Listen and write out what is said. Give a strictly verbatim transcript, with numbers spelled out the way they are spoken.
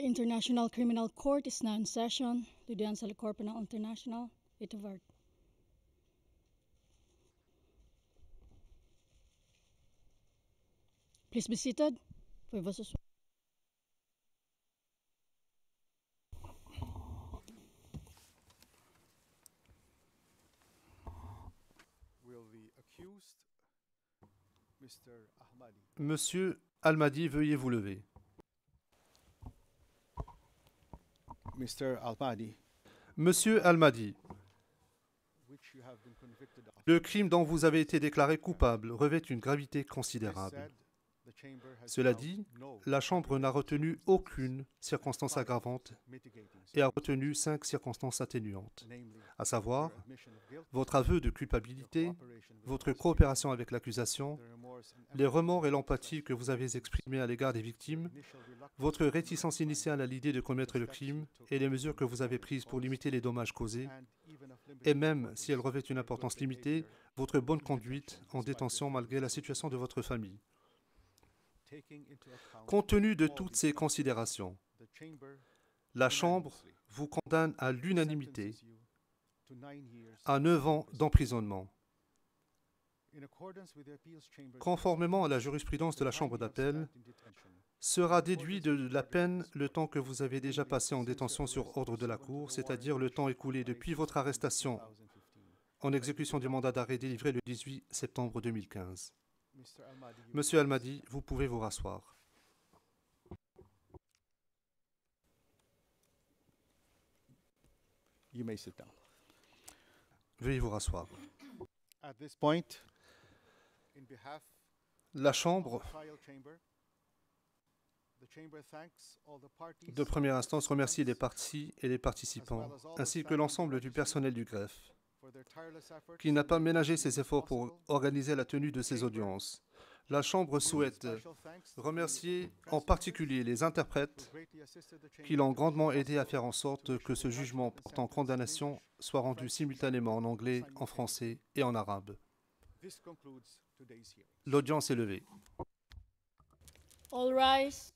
The International Criminal Court is now in session. Duduhan sa Cour Pénale Internationale, ito var. Please be seated. Monsieur Al Mahdi, veuillez vous lever. Monsieur Al Mahdi, le crime dont vous avez été déclaré coupable revêt une gravité considérable. Cela dit, la Chambre n'a retenu aucune circonstance aggravante et a retenu cinq circonstances atténuantes, à savoir votre aveu de culpabilité, votre coopération avec l'accusation, les remords et l'empathie que vous avez exprimés à l'égard des victimes, votre réticence initiale à l'idée de commettre le crime et les mesures que vous avez prises pour limiter les dommages causés, et même si elles revêtent une importance limitée, votre bonne conduite en détention malgré la situation de votre famille. Compte tenu de toutes ces considérations, la Chambre vous condamne à l'unanimité à neuf ans d'emprisonnement. Conformément à la jurisprudence de la Chambre d'appel, sera déduit de la peine le temps que vous avez déjà passé en détention sur ordre de la Cour, c'est-à-dire le temps écoulé depuis votre arrestation en exécution du mandat d'arrêt délivré le dix-huit septembre deux mille quinze. Monsieur Al Mahdi, vous pouvez vous rasseoir. You may sit down. Veuillez vous rasseoir. At this point, in behalf la Chambre de première instance remercie les parties et les participants, ainsi que l'ensemble du personnel du greffe, qui n'a pas ménagé ses efforts pour organiser la tenue de ces audiences. La Chambre souhaite remercier en particulier les interprètes qui l'ont grandement aidé à faire en sorte que ce jugement portant condamnation soit rendu simultanément en anglais, en français et en arabe. L'audience est levée. All rise.